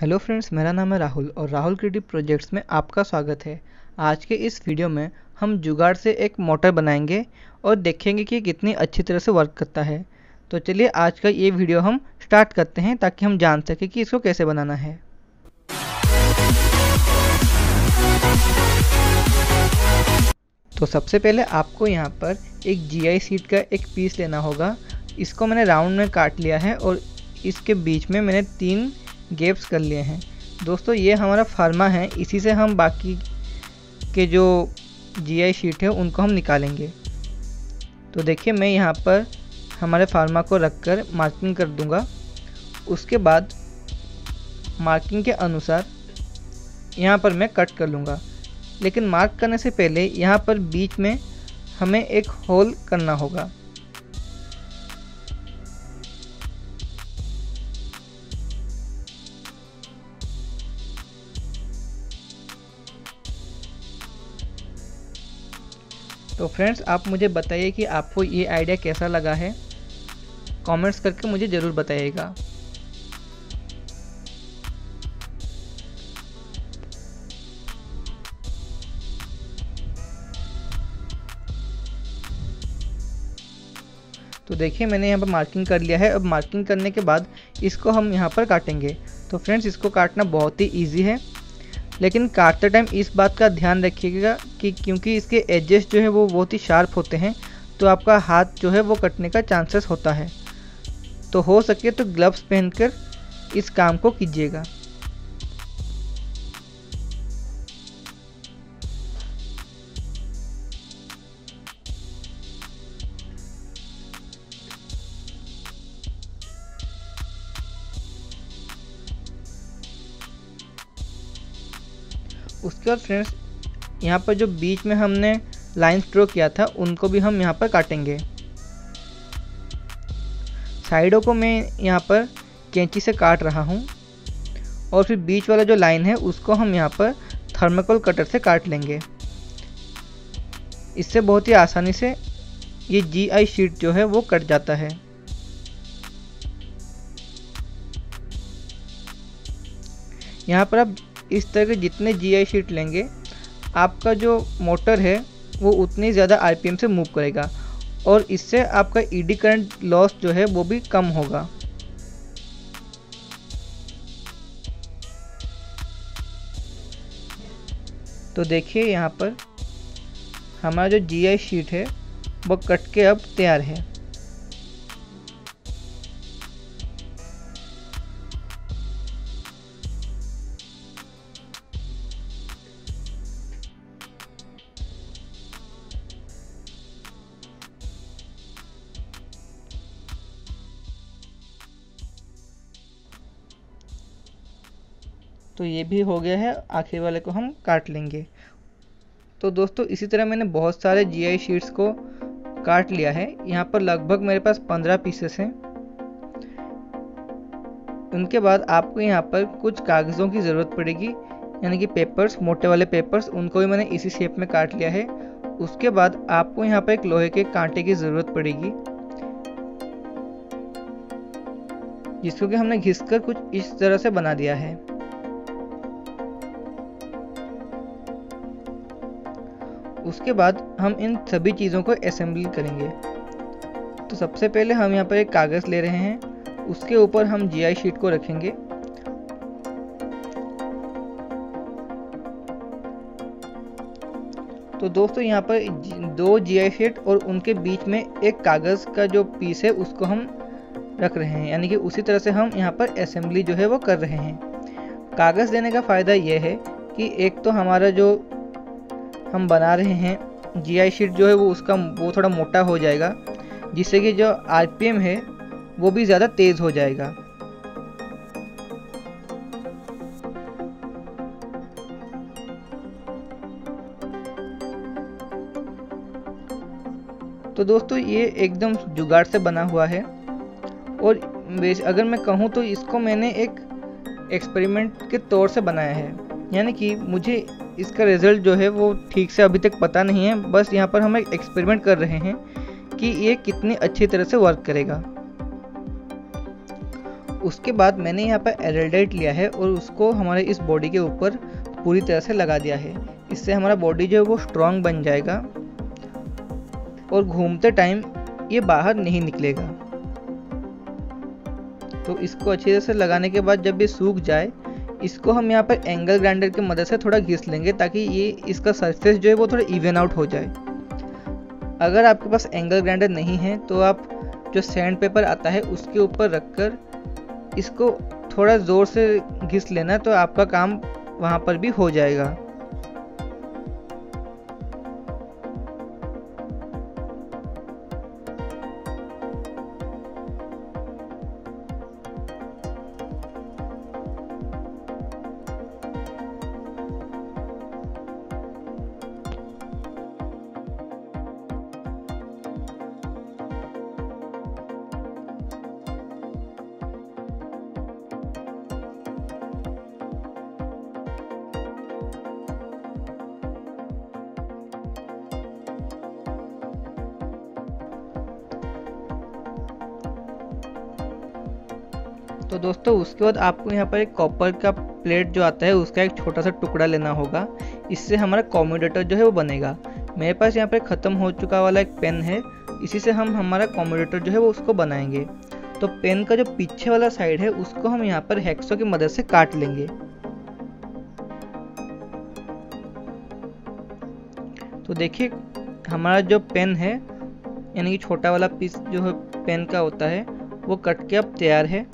Hello friends, मेरा नाम है राहुल और राहुल क्रिएटिव प्रोजेक्ट्स में आपका स्वागत है। आज के इस वीडियो में हम जुगाड़ से एक मोटर बनाएंगे और देखेंगे कि कितनी अच्छी तरह से वर्क करता है। तो चलिए आज का ये वीडियो हम स्टार्ट करते हैं ताकि हम जान सकें कि इसको कैसे बनाना है। तो सबसे पहले आपको यहाँ पर एक GI सीट का एक पीस लेना होगा। इसको मैंने राउंड में काट लिया है और इसके बीच में मैंने 3 गैप्स कर लिए हैं। दोस्तों, ये हमारा फार्मा है, इसी से हम बाकी के जो GI शीट है उनको हम निकालेंगे। तो देखिए, मैं यहाँ पर हमारे फार्मा को रखकर मार्किंग कर दूंगा। उसके बाद मार्किंग के अनुसार यहाँ पर मैं कट कर लूँगा, लेकिन मार्क करने से पहले यहाँ पर बीच में हमें एक होल करना होगा। तो फ्रेंड्स, आप मुझे बताइए कि आपको ये आइडिया कैसा लगा है। कमेंट्स करके मुझे ज़रूर बताइएगा। तो देखिए, मैंने यहाँ पर मार्किंग कर लिया है। अब मार्किंग करने के बाद इसको हम यहाँ पर काटेंगे। तो फ्रेंड्स, इसको काटना बहुत ही इजी है, लेकिन काटते टाइम इस बात का ध्यान रखिएगा कि क्योंकि इसके एजेस जो है वो बहुत ही शार्प होते हैं, तो आपका हाथ जो है वो कटने का चांसेस होता है। तो हो सके तो ग्लव्स पहनकर इस काम को कीजिएगा। उसके बाद फ्रेंड्स, यहाँ पर जो बीच में हमने लाइन्स ड्रॉ किया था उनको भी हम यहाँ पर काटेंगे। साइडों को मैं यहाँ पर कैंची से काट रहा हूँ और फिर बीच वाला जो लाइन है उसको हम यहाँ पर थर्मोकोल कटर से काट लेंगे। इससे बहुत ही आसानी से ये GI शीट जो है वो कट जाता है। यहाँ पर आप इस तरह के जितने GI शीट लेंगे, आपका जो मोटर है वो उतनी ज़्यादा IPM से मूव करेगा और इससे आपका ED करंट लॉस जो है वो भी कम होगा। तो देखिए, यहाँ पर हमारा जो GI शीट है वो कट के अब तैयार है। तो ये भी हो गया है, आखिरी वाले को हम काट लेंगे। तो दोस्तों, इसी तरह मैंने बहुत सारे GI शीट्स को काट लिया है। यहाँ पर लगभग मेरे पास 15 पीसेस हैं। उनके बाद आपको यहाँ पर कुछ कागज़ों की ज़रूरत पड़ेगी, यानी कि पेपर्स, मोटे वाले पेपर्स, उनको भी मैंने इसी शेप में काट लिया है। उसके बाद आपको यहाँ पर एक लोहे के कांटे की ज़रूरत पड़ेगी, जिसको कि हमने घिसकर कुछ इस तरह से बना दिया है। उसके बाद हम इन सभी चीज़ों को असेंबल करेंगे। तो सबसे पहले हम यहाँ पर एक कागज़ ले रहे हैं, उसके ऊपर हम GI शीट को रखेंगे। तो दोस्तों, यहाँ पर 2 GI शीट और उनके बीच में एक कागज़ का जो पीस है उसको हम रख रहे हैं, यानी कि उसी तरह से हम यहाँ पर असेंबली जो है वो कर रहे हैं। कागज़ देने का फ़ायदा यह है कि एक तो हमारा जो हम बना रहे हैं GI शीट जो है वो उसका वो थोड़ा मोटा हो जाएगा, जिससे कि जो RPM है वो भी ज़्यादा तेज़ हो जाएगा। तो दोस्तों, ये एकदम जुगाड़ से बना हुआ है और अगर मैं कहूँ तो इसको मैंने एक एक्सपेरिमेंट के तौर से बनाया है, यानी कि मुझे इसका रिज़ल्ट जो है वो ठीक से अभी तक पता नहीं है। बस यहाँ पर हम एक एक्सपेरिमेंट कर रहे हैं कि ये कितनी अच्छी तरह से वर्क करेगा। उसके बाद मैंने यहाँ पर एरेल्डेट लिया है और उसको हमारे इस बॉडी के ऊपर पूरी तरह से लगा दिया है। इससे हमारा बॉडी जो है वो स्ट्रांग बन जाएगा और घूमते टाइम ये बाहर नहीं निकलेगा। तो इसको अच्छे से लगाने के बाद जब ये सूख जाए, इसको हम यहाँ पर एंगल ग्राइंडर की मदद से थोड़ा घिस लेंगे ताकि ये इसका सरफेस जो है वो थोड़ा इवन आउट हो जाए। अगर आपके पास एंगल ग्राइंडर नहीं है तो आप जो सैंड पेपर आता है उसके ऊपर रखकर इसको थोड़ा ज़ोर से घिस लेना, तो आपका काम वहाँ पर भी हो जाएगा। तो दोस्तों उसके बाद आपको यहाँ पर एक कॉपर का प्लेट जो आता है उसका एक छोटा सा टुकड़ा लेना होगा। इससे हमारा कम्यूटेटर जो है वो बनेगा। मेरे पास यहाँ पर ख़त्म हो चुका वाला एक पेन है, इसी से हम हमारा कम्यूटेटर जो है वो उसको बनाएंगे। तो पेन का जो पीछे वाला साइड है उसको हम यहाँ पर हैक्सो की मदद से काट लेंगे। तो देखिए हमारा जो पेन है यानी कि छोटा वाला पीस जो है पेन का होता है वो कट के अब तैयार है।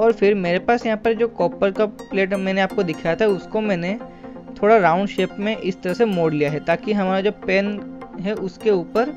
और फिर मेरे पास यहाँ पर जो कॉपर का प्लेट मैंने आपको दिखाया था उसको मैंने थोड़ा राउंड शेप में इस तरह से मोड़ लिया है ताकि हमारा जो पेन है उसके ऊपर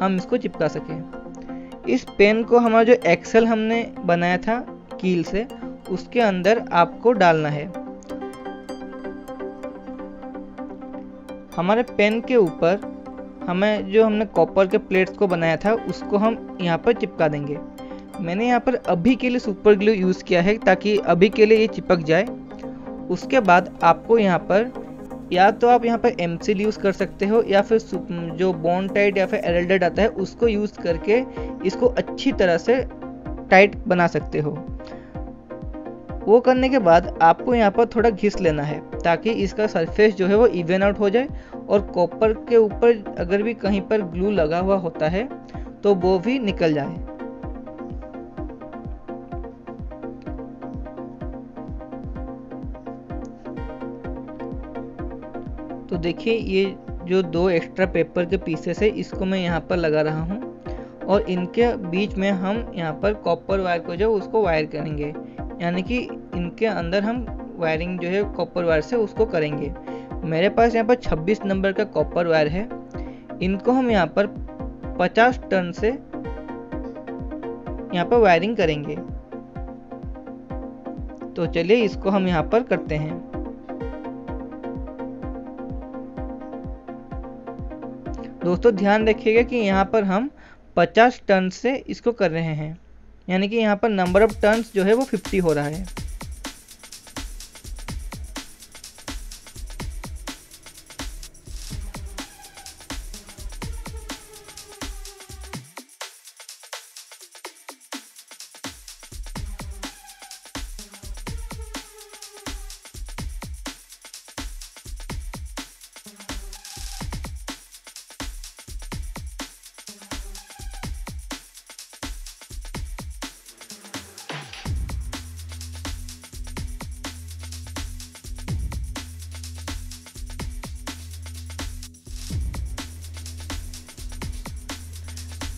हम इसको चिपका सकें। इस पेन को हमारा जो एक्सल हमने बनाया था कील से, उसके अंदर आपको डालना है। हमारे पेन के ऊपर हमें जो हमने कॉपर के प्लेट्स को बनाया था उसको हम यहाँ पर चिपका देंगे। मैंने यहाँ पर अभी के लिए सुपर ग्लू यूज़ किया है ताकि अभी के लिए ये चिपक जाए। उसके बाद आपको यहाँ पर या तो आप यहाँ पर एम सिल यूज़ कर सकते हो या फिर जो बॉन्ड टाइट या फिर एरेल्डेट आता है उसको यूज़ करके इसको अच्छी तरह से टाइट बना सकते हो। वो करने के बाद आपको यहाँ पर थोड़ा घिस लेना है ताकि इसका सरफेस जो है वो इवन आउट हो जाए। और कॉपर के ऊपर अगर भी कहीं पर ग्लू लगा हुआ होता है तो वो भी निकल जाए। तो देखिए ये जो दो एक्स्ट्रा पेपर के पीसेस है इसको मैं यहाँ पर लगा रहा हूँ और इनके बीच में हम यहाँ पर कॉपर वायर को जो उसको वायर करेंगे, यानी कि इनके अंदर हम वायरिंग जो है कॉपर वायर से उसको करेंगे। मेरे पास यहाँ पर 26 नंबर का कॉपर वायर है। इनको हम यहाँ पर 50 टन से यहाँ पर वायरिंग करेंगे। तो चलिए इसको हम यहाँ पर करते हैं। दोस्तों ध्यान रखिएगा कि यहाँ पर हम 50 टन से इसको कर रहे हैं, यानी कि यहाँ पर नंबर ऑफ टर्न्स जो है वो 50 हो रहा है।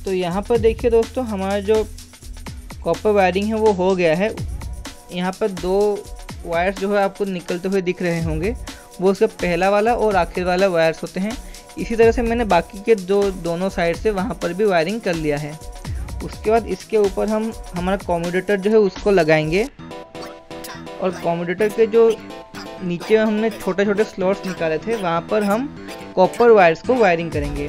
तो यहाँ पर देखिए दोस्तों हमारा जो कॉपर वायरिंग है वो हो गया है। यहाँ पर दो वायर्स जो है आपको निकलते हुए दिख रहे होंगे, वो उसका पहला वाला और आखिर वाला वायर्स होते हैं। इसी तरह से मैंने बाकी के जो दोनों साइड से वहाँ पर भी वायरिंग कर लिया है। उसके बाद इसके ऊपर हम हमारा कम्यूटेटर जो है उसको लगाएंगे और कम्यूटेटर के जो नीचे हमने छोटे छोटे स्लॉट्स निकाले थे वहाँ पर हम कॉपर वायर्स को वायरिंग करेंगे।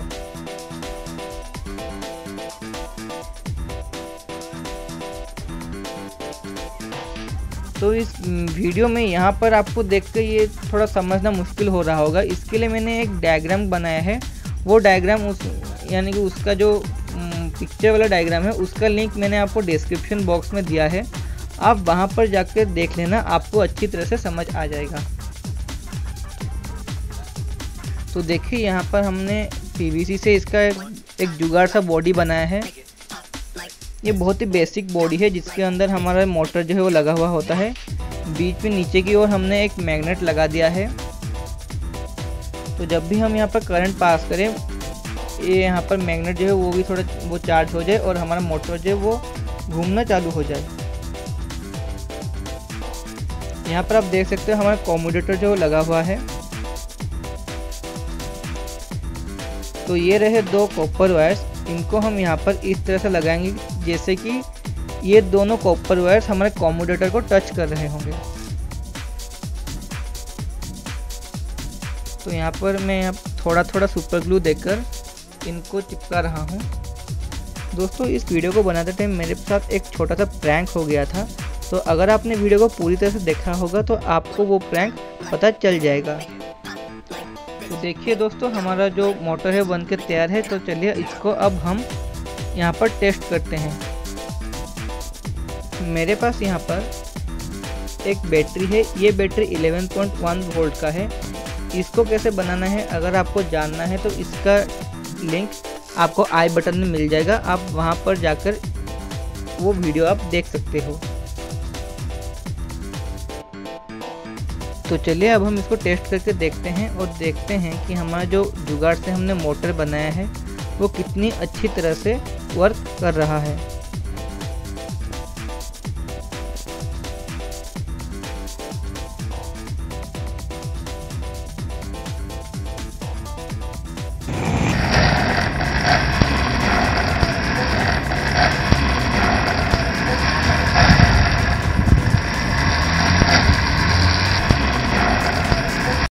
तो इस वीडियो में यहाँ पर आपको देखकर ये थोड़ा समझना मुश्किल हो रहा होगा। इसके लिए मैंने एक डायग्राम बनाया है। वो डायग्राम यानी कि उसका जो पिक्चर वाला डायग्राम है उसका लिंक मैंने आपको डिस्क्रिप्शन बॉक्स में दिया है, आप वहां पर जाकर देख लेना, आपको अच्छी तरह से समझ आ जाएगा। तो देखिए यहाँ पर हमने PVC से इसका एक जुगाड़ सा बॉडी बनाया है। ये बहुत ही बेसिक बॉडी है जिसके अंदर हमारा मोटर जो है वो लगा हुआ होता है। बीच में नीचे की ओर हमने एक मैग्नेट लगा दिया है, तो जब भी हम यहाँ पर करंट पास करें ये यहाँ पर मैग्नेट जो है वो भी थोड़ा वो चार्ज हो जाए और हमारा मोटर जो है वो घूमना चालू हो जाए। यहाँ पर आप देख सकते हो हमारा कम्यूटेटर जो लगा हुआ है। तो ये रहे दो कॉपर वायर्स, इनको हम यहाँ पर इस तरह से लगाएंगे जैसे कि ये दोनों कॉपर वायर्स हमारे कम्यूटेटर को टच कर रहे होंगे। तो यहाँ पर मैं थोड़ा थोड़ा सुपर ग्लू देकर इनको चिपका रहा हूँ। दोस्तों इस वीडियो को बनाते टाइम मेरे साथ एक छोटा सा प्रैंक हो गया था, तो अगर आपने वीडियो को पूरी तरह से देखा होगा तो आपको वो प्रैंक पता चल जाएगा। तो देखिए दोस्तों हमारा जो मोटर है बन के तैयार है। तो चलिए इसको अब हम यहाँ पर टेस्ट करते हैं। मेरे पास यहाँ पर एक बैटरी है, ये बैटरी 11.1 वोल्ट का है। इसको कैसे बनाना है अगर आपको जानना है तो इसका लिंक आपको आई बटन में मिल जाएगा, आप वहाँ पर जाकर वो वीडियो आप देख सकते हो। तो चलिए अब हम इसको टेस्ट करके देखते हैं और देखते हैं कि हमारा जो जुगाड़ से हमने मोटर बनाया है वो कितनी अच्छी तरह से वर्क कर रहा है।